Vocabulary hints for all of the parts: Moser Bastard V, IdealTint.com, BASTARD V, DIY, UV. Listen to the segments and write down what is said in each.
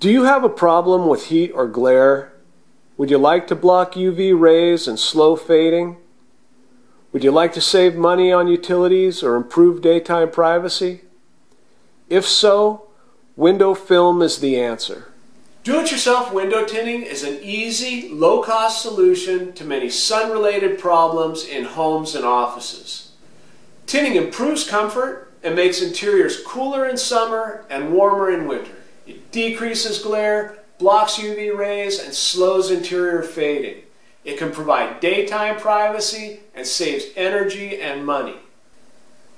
Do you have a problem with heat or glare? Would you like to block UV rays and slow fading? Would you like to save money on utilities or improve daytime privacy? If so, window film is the answer. Do-it-yourself window tinting is an easy, low-cost solution to many sun-related problems in homes and offices. Tinting improves comfort and makes interiors cooler in summer and warmer in winter. It decreases glare, blocks UV rays, and slows interior fading. It can provide daytime privacy and saves energy and money.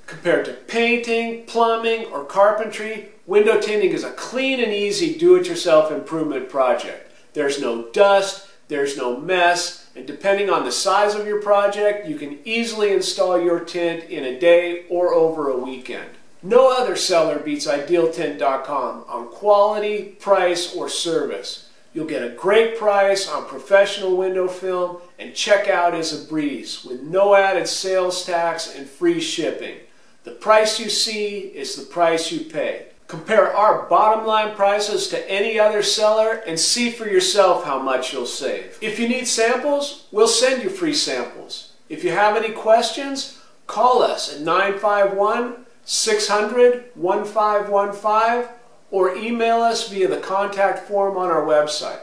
Compared to painting, plumbing, or carpentry, window tinting is a clean and easy do-it-yourself improvement project. There's no dust, there's no mess, and depending on the size of your project, you can easily install your tint in a day or over a weekend. No other seller beats IdealTint.com on quality, price, or service. You'll get a great price on professional window film, and checkout is a breeze with no added sales tax and free shipping. The price you see is the price you pay. Compare our bottom line prices to any other seller and see for yourself how much you'll save. If you need samples, we'll send you free samples. If you have any questions, call us at 951-600-1515 or email us via the contact form on our website.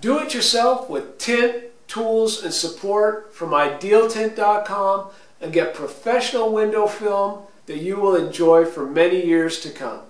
Do it yourself with tint, tools, and support from IdealTint.com and get professional window film that you will enjoy for many years to come.